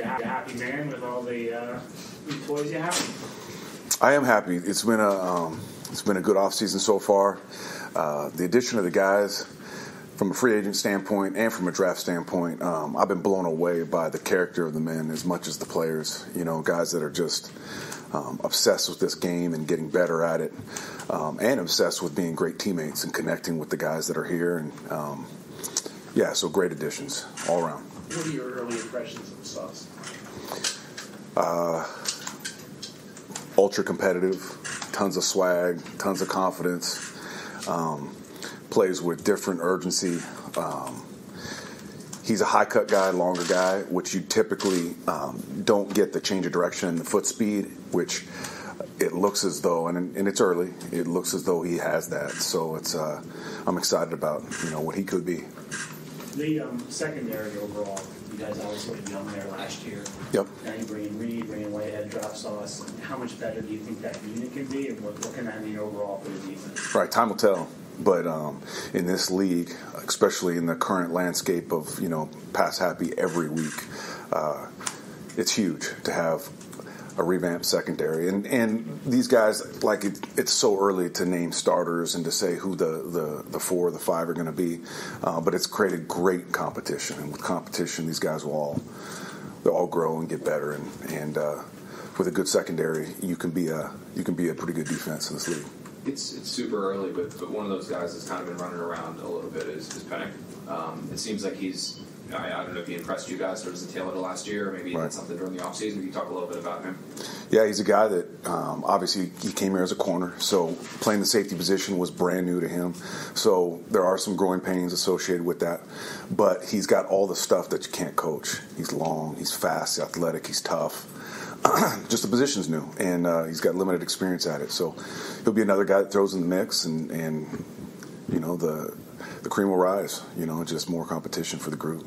you're a happy man with all the toys you have? I am happy. It's been a good offseason so far. The addition of the guys, from a free agent standpoint and from a draft standpoint, I've been blown away by the character of the men as much as the players. You know, guys that are just obsessed with this game and getting better at it, and obsessed with being great teammates and connecting with the guys that are here. And, yeah, so great additions all around. What are your early impressions of Sauce? Ultra competitive, tons of swag, tons of confidence. Plays with different urgency. He's a high-cut guy, longer guy, which you typically don't get the change of direction and the foot speed, which it looks as though, and it's early, it looks as though he has that. So it's I'm excited about, you know, what he could be. The secondary overall, you guys obviously were young there last year. Yep. Now you bring in Reed, bring in Whitehead, drop Sauce. How much better do you think that unit can be, and what can that mean overall for the defense? Right, time will tell. But in this league, especially in the current landscape of, you know, pass happy every week, it's huge to have a revamped secondary. And these guys, like, it's so early to name starters and to say who the four or the five are going to be. But it's created great competition. And with competition, these guys will they'll all grow and get better. And with a good secondary, you can be a pretty good defense in this league. It's super early, but one of those guys that's kind of been running around a little bit is Pennick. It seems like he's, I don't know if he impressed you guys towards the tail end of last year, or maybe he did something during the offseason. Can you talk a little bit about him? Yeah, he's a guy that obviously he came here as a corner, so playing the safety position was brand new to him. So there are some growing pains associated with that, but he's got all the stuff that you can't coach. He's long, he's fast, he's athletic, he's tough. Just the position's new, and he's got limited experience at it. So he'll be another guy that throws in the mix, and you know, the cream will rise. You know, just more competition for the group.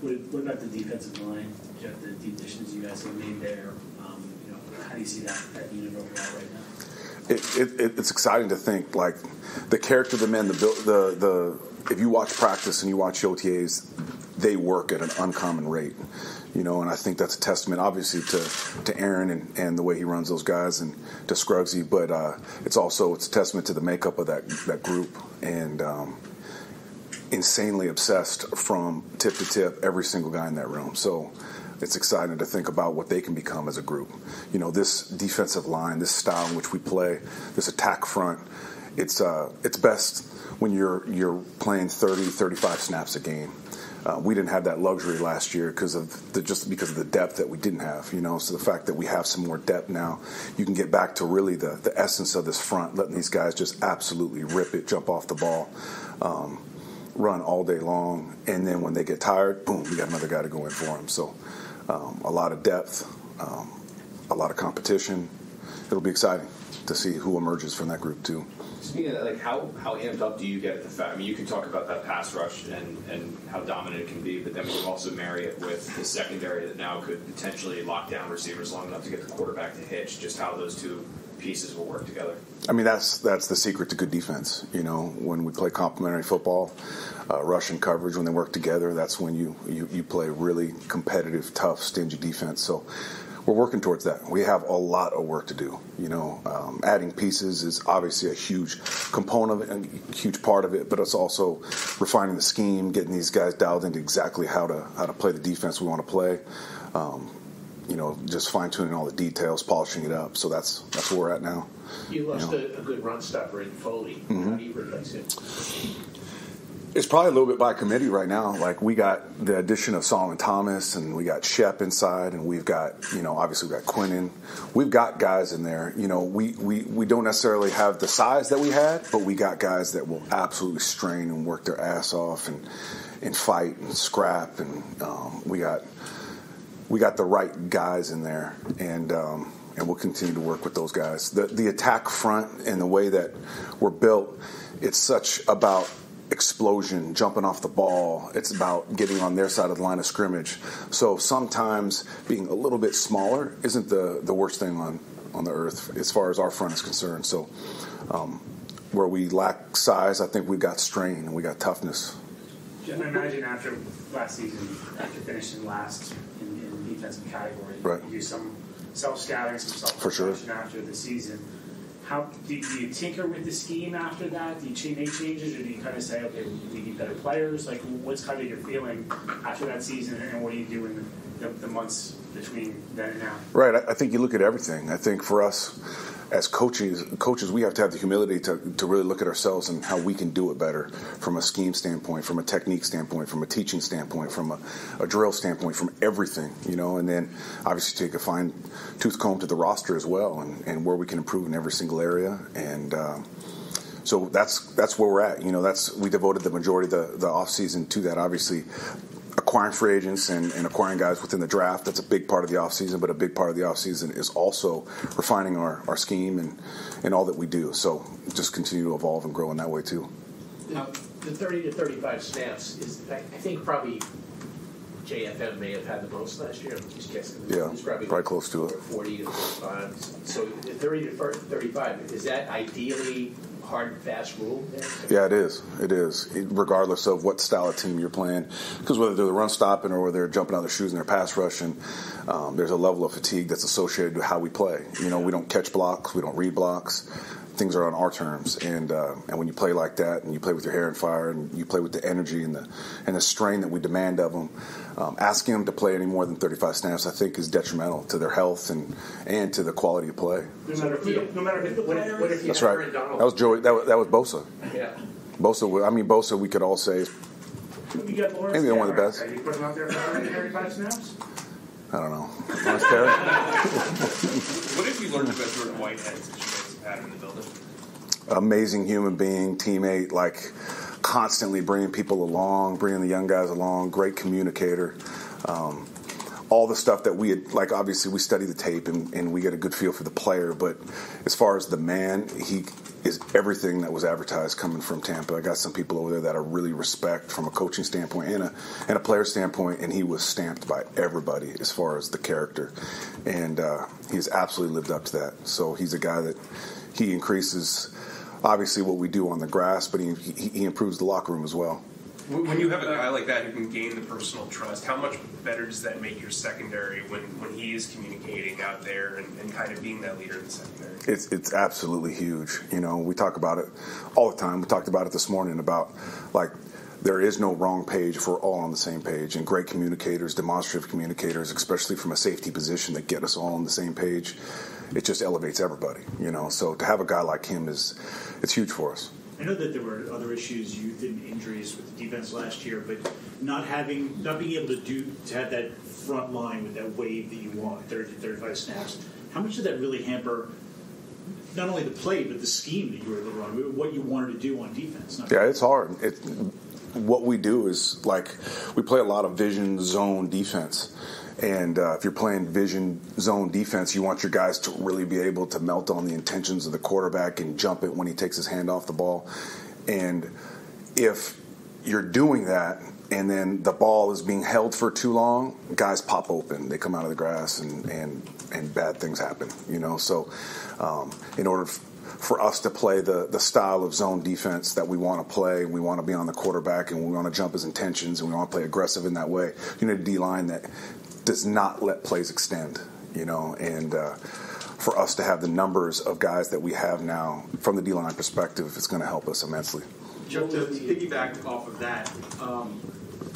What about the defensive line? Jeff, the deep additions you guys have made there, you know, how do you see that unit overall right now? It's exciting to think, like, the character of the men, if you watch practice and you watch OTAs, they work at an uncommon rate, you know, and I think that's a testament, obviously, to Aaron and the way he runs those guys, and to Scruggsie, but it's a testament to the makeup of that group, and insanely obsessed from tip to tip, every single guy in that room. So it's exciting to think about what they can become as a group. You know, this defensive line, this style in which we play, this attack front, it's best when you're playing 30, 35 snaps a game. We didn't have that luxury last year because of the depth that we didn't have, you know. So the fact that we have some more depth now, you can get back to really the essence of this front, letting these guys just absolutely rip it, jump off the ball, run all day long, and then when they get tired, boom, we got another guy to go in for them. So a lot of depth, a lot of competition. It'll be exciting to see who emerges from that group too. Speaking of that, like, how amped up do you get at the fact? I mean, you can talk about that pass rush and how dominant it can be, but then we can also marry it with the secondary that now could potentially lock down receivers long enough to get the quarterback to hitch. Just how those two pieces will work together. I mean, that's the secret to good defense. You know, when we play complementary football, rush and coverage, when they work together, that's when you play really competitive, tough, stingy defense. So we're working towards that. We have a lot of work to do. You know, adding pieces is obviously a huge component of it and a huge part of it, but it's also refining the scheme, getting these guys dialed into exactly how to play the defense we want to play. You know, just fine-tuning all the details, polishing it up. So that's where we're at now. You lost a good run stopper in Foley. Mm-hmm. How do you replace him? It's probably a little bit by committee right now. Like, we got the addition of Solomon Thomas, and we got Shep inside, and we've got, you know, obviously we've got Quinnen. We've got guys in there. You know, we don't necessarily have the size that we had, but we got guys that will absolutely strain and work their ass off and fight and scrap. And we got the right guys in there, and we'll continue to work with those guys. The attack front and the way that we're built, it's such about explosion, jumping off the ball. It's about getting on their side of the line of scrimmage. So sometimes being a little bit smaller isn't the worst thing on the earth as far as our front is concerned. So where we lack size, I think we've got strain and we got toughness. I imagine after last season, after finishing last in the defensive category, right, you do some self-scouting, some self-reflection after the season. How do you tinker with the scheme after that? Do you make changes, or do you kind of say, okay, we need better players? Like, what's kind of your feeling after that season, and what do you do in the months between then and now? Right. I think you look at everything. I think for us as coaches, we have to have the humility to really look at ourselves and how we can do it better from a scheme standpoint, from a technique standpoint, from a teaching standpoint, from a drill standpoint, from everything, you know. And then obviously take a fine tooth comb to the roster as well, and where we can improve in every single area. And so that's where we're at. You know, we devoted the majority of the offseason to that, obviously. Acquiring free agents and acquiring guys within the draft, that's a big part of the offseason, but a big part of the offseason is also refining our scheme and all that we do. So just continue to evolve and grow in that way too. Now, the 30 to 35 snaps is, I think, probably JFM may have had the most last year. I'm just guessing. Yeah, it's probably close to it. 40 to 45. So the 30 to 35, is that ideally hard and fast rule there? Yeah, it is, regardless of what style of team you're playing, because whether they're the run stopping or whether they're jumping out of their shoes in their pass rushing, there's a level of fatigue that's associated with how we play. You know, we don't catch blocks, we don't read blocks. Things are on our terms, and when you play like that, and you play with your hair on fire, and you play with the energy and the strain that we demand of them, asking them to play any more than 35 snaps, I think, is detrimental to their health and to the quality of play. No matter if that's right. That was Joey. That was Bosa. Yeah. Bosa. We could all say. You got Lawrence Taylor, one of the best. Are you putting him out there for 35 snaps? I don't know. Lawrence Taylor. What if you learned about Jordan Whitehead? Pattern in the building. Amazing human being, teammate, like constantly bringing people along, bringing the young guys along, great communicator. All the stuff that we had, like obviously we study the tape and we get a good feel for the player, but as far as the man, he is everything that was advertised coming from Tampa. I got some people over there that I really respect from a coaching standpoint and a player standpoint, and he was stamped by everybody as far as the character. And he's absolutely lived up to that. So he's a guy that he increases, obviously, what we do on the grass, but he improves the locker room as well. When you have a guy like that who can gain the personal trust, how much better does that make your secondary when he is communicating out there and kind of being that leader in the secondary? It's absolutely huge. You know, we talk about it all the time. We talked about it this morning about, like, there is no wrong page if we're all on the same page. And great communicators, demonstrative communicators, especially from a safety position that get us all on the same page, it just elevates everybody, you know. So to have a guy like him, it's huge for us. I know that there were other issues, youth and injuries with the defense last year, but not being able to have that front line with that wave that you want, 30 to 35 snaps, how much did that really hamper not only the play but the scheme that you were able to run, what you wanted to do on defense? Yeah, it's hard. What we do is, like, we play a lot of vision zone defense. And if you're playing vision zone defense, you want your guys to really be able to melt on the intentions of the quarterback and jump it when he takes his hand off the ball. And if you're doing that and then the ball is being held for too long, guys pop open. They come out of the grass and bad things happen, you know. So in order for us to play the style of zone defense that we want to play, and we want to be on the quarterback and we want to jump his intentions and we want to play aggressive in that way, you need a D-line that – does not let plays extend, you know, and for us to have the numbers of guys that we have now from the D-line perspective, it's going to help us immensely. Joe, to piggyback off of that,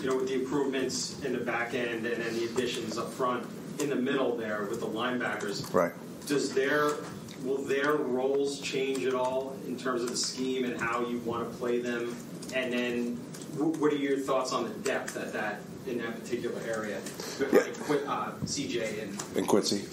you know, with the improvements in the back end and then the additions up front in the middle there with the linebackers, right? Will their roles change at all in terms of the scheme and how you want to play them? And then what are your thoughts on the depth at that? In that particular area, CJ and Quincy.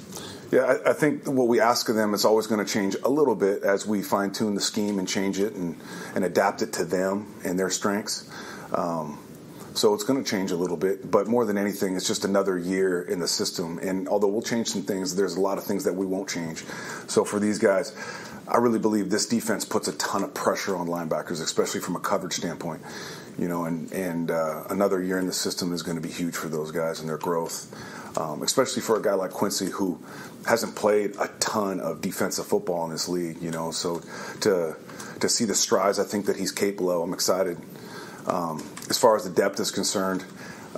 Yeah, I think what we ask of them is always going to change a little bit as we fine-tune the scheme and change it and adapt it to them and their strengths. So it's going to change a little bit, but more than anything, it's just another year in the system. And although we'll change some things, there's a lot of things that we won't change. So for these guys, I really believe this defense puts a ton of pressure on linebackers, especially from a coverage standpoint. You know, and another year in the system is going to be huge for those guys and their growth, especially for a guy like Quincy who hasn't played a ton of defensive football in this league. You know, so to see the strides I think that he's capable of, I'm excited As far as the depth is concerned,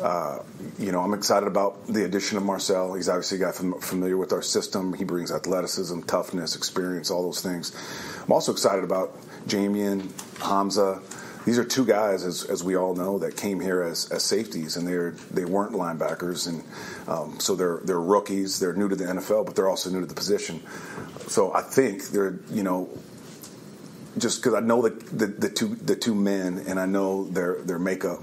I'm excited about the addition of Marcel. He's obviously a guy familiar with our system. He brings athleticism, toughness, experience, all those things. I'm also excited about Jamien, Hamza. These are two guys, as we all know, that came here as safeties, and they weren't linebackers, and so they're rookies. They're new to the NFL, but they're also new to the position. So I think they're, just because I know the two men, and I know their makeup,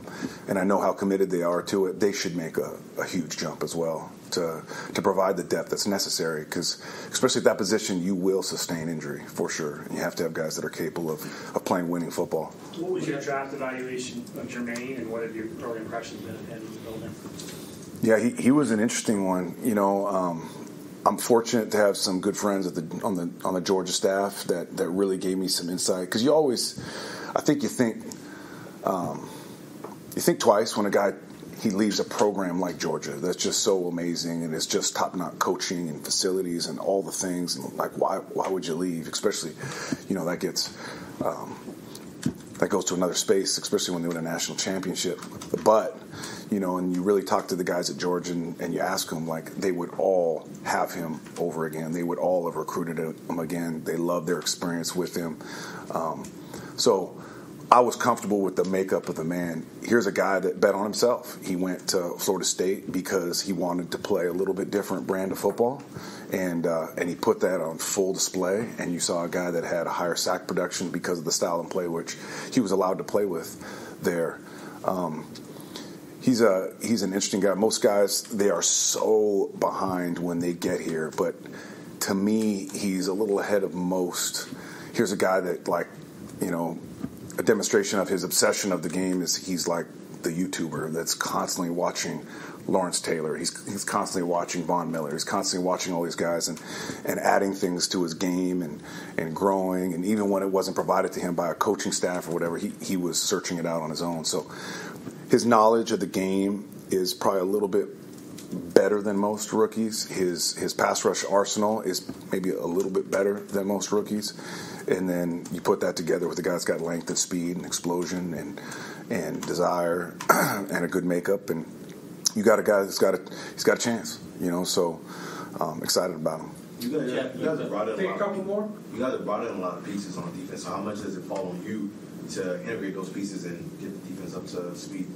and I know how committed they are to it, they should make a huge jump as well to provide the depth that's necessary. Because especially at that position, you will sustain injury for sure, and you have to have guys that are capable of playing winning football. What was your draft evaluation of Jermaine, and what have your early impressions been of him building? Yeah, he was an interesting one. I'm fortunate to have some good friends on the Georgia staff that really gave me some insight, because you think twice when a guy leaves a program like Georgia that's just so amazing, and it's just top-notch coaching and facilities and all the things, and like why would you leave, especially that gets that goes to another space, especially when they win a national championship. But, and you really talk to the guys at Georgia and you ask them, they would all have him over again. They would all have recruited him again. They loved their experience with him. So I was comfortable with the makeup of the man. Here's a guy that bet on himself. He went to Florida State because he wanted to play a little bit different brand of football, and he put that on full display. And you saw a guy that had a higher sack production because of the style and play which he was allowed to play with there. He's an interesting guy. Most guys, they are so behind when they get here, but to me, he's a little ahead of most. Here's a guy that, a demonstration of his obsession of the game is he's like the YouTuber that's constantly watching Lawrence Taylor. He's constantly watching Von Miller. He's constantly watching all these guys and adding things to his game and growing. And even when it wasn't provided to him by a coaching staff or whatever, he was searching it out on his own. So his knowledge of the game is probably a little bit better than most rookies. His pass rush arsenal is maybe a little bit better than most rookies. And then you put that together with a guy that's got length and speed and explosion and desire and a good makeup, and you got a guy that's he's got a chance, So excited about him. You guys have brought in a lot of pieces on defense. So how much does it fall on you to integrate those pieces and get the defense up to speed?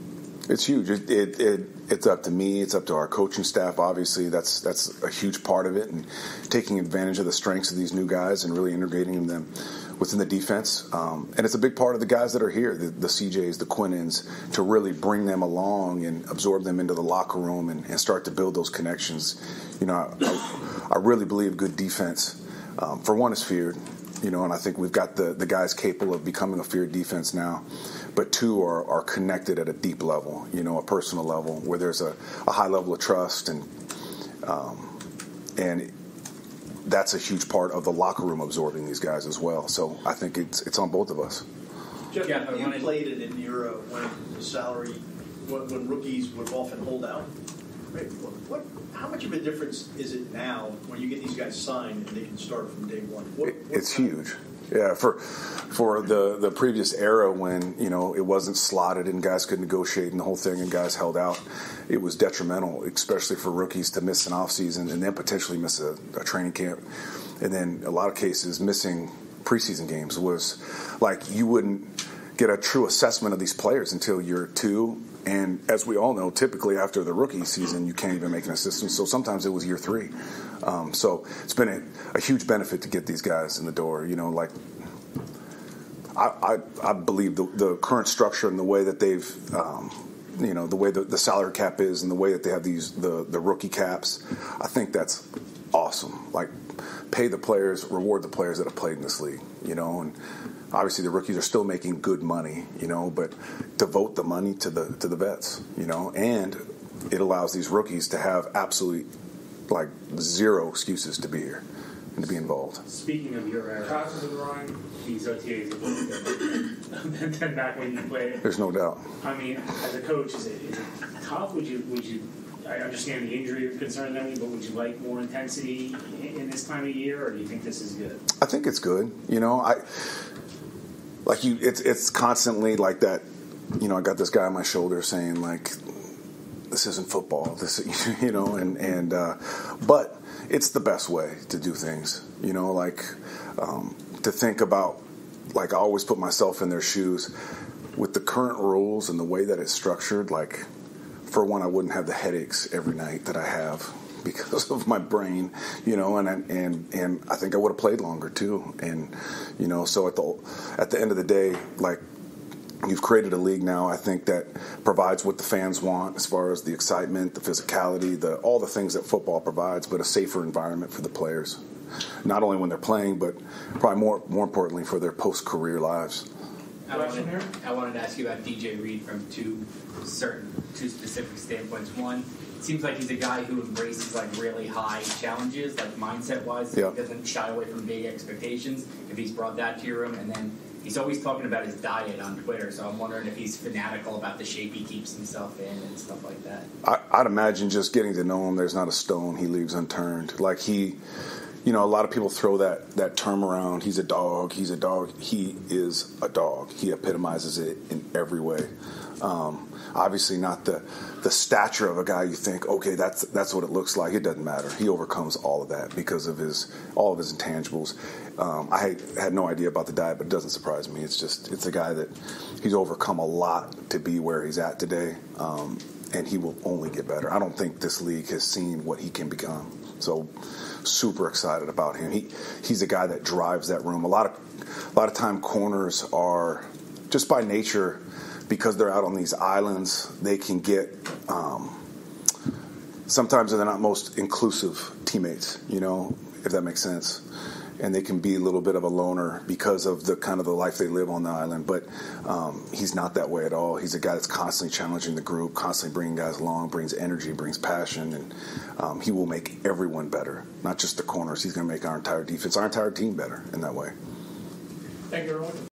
It's huge. It's up to me. It's up to our coaching staff. Obviously, that's a huge part of it, and taking advantage of the strengths of these new guys and really integrating them within the defense. And it's a big part of the guys that are here, the CJs, the Quinnens, to really bring them along and absorb them into the locker room and start to build those connections. I really believe good defense, for one, is feared. And I think we've got the guys capable of becoming a feared defense now. But two are connected at a deep level, a personal level, where there's a high level of trust, and that's a huge part of the locker room absorbing these guys as well. So I think it's on both of us. Jeff, you played in an era when the salary, when rookies would often hold out. How much of a difference is it now when you get these guys signed and they can start from day one? It's huge. Yeah, for the previous era when, it wasn't slotted and guys could negotiate and the whole thing and guys held out, it was detrimental, especially for rookies, to miss an offseason and then potentially miss a training camp. And then a lot of cases missing preseason games was you wouldn't get a true assessment of these players until year two. And as we all know, typically after the rookie season, you can't even make an assistant. So sometimes it was year three. So it's been a huge benefit to get these guys in the door. I believe the current structure and the way that they've, the way the salary cap is and the way that they have the rookie caps, I think that's awesome. Pay the players, reward the players that have played in this league, and obviously the rookies are still making good money, but devote the money to the vets, and it allows these rookies to have absolutely zero excuses to be here and to be involved. Speaking of your era, classes are wrong, these OTAs are better than back when you played. There's no doubt. I mean, as a coach, is it tough? Would you? I understand the injury concern, but would you like more intensity in this time of year, or do you think this is good? I think it's good. It's constantly that you know, I got this guy on my shoulder saying, like, this isn't football, this, you know, and but it's the best way to do things, you know, like, to think about, like, I always put myself in their shoes with the current rules and the way that it's structured. Like, for one, I wouldn't have the headaches every night that I have because of my brain, you know, and I think I would have played longer too. And, you know, so at the end of the day, like, you've created a league now, I think, that provides what the fans want as far as the excitement, the physicality, all the things that football provides, but a safer environment for the players, not only when they're playing, but probably more importantly for their post-career lives. I wanted to ask you about DJ Reed from two specific standpoints. One, it seems like he's a guy who embraces, like, really high challenges, like, mindset-wise. Yeah. He doesn't shy away from big expectations, if he's brought that to your room. And then he's always talking about his diet on Twitter, so I'm wondering if he's fanatical about the shape he keeps himself in and stuff like that. I'd imagine just getting to know him, there's not a stone he leaves unturned. Like, he... You know, a lot of people throw that term around. He's a dog. He's a dog. He is a dog. He epitomizes it in every way. Obviously not the stature of a guy you think, okay, that's what it looks like. It doesn't matter. He overcomes all of that because of all of his intangibles. I had no idea about the diet, but it doesn't surprise me. It's a guy that he's overcome a lot to be where he's at today, and he will only get better. I don't think this league has seen what he can become. So super excited about him. He's a guy that drives that room. A lot of time corners are just by nature, because they're out on these islands, they can get sometimes they're not most inclusive teammates, you know, if that makes sense. And they can be a little bit of a loner because of the kind of the life they live on the island. But he's not that way at all. He's a guy that's constantly challenging the group, constantly bringing guys along, brings energy, brings passion, and he will make everyone better, not just the corners. He's going to make our entire defense, our entire team better in that way. Thank you, everyone.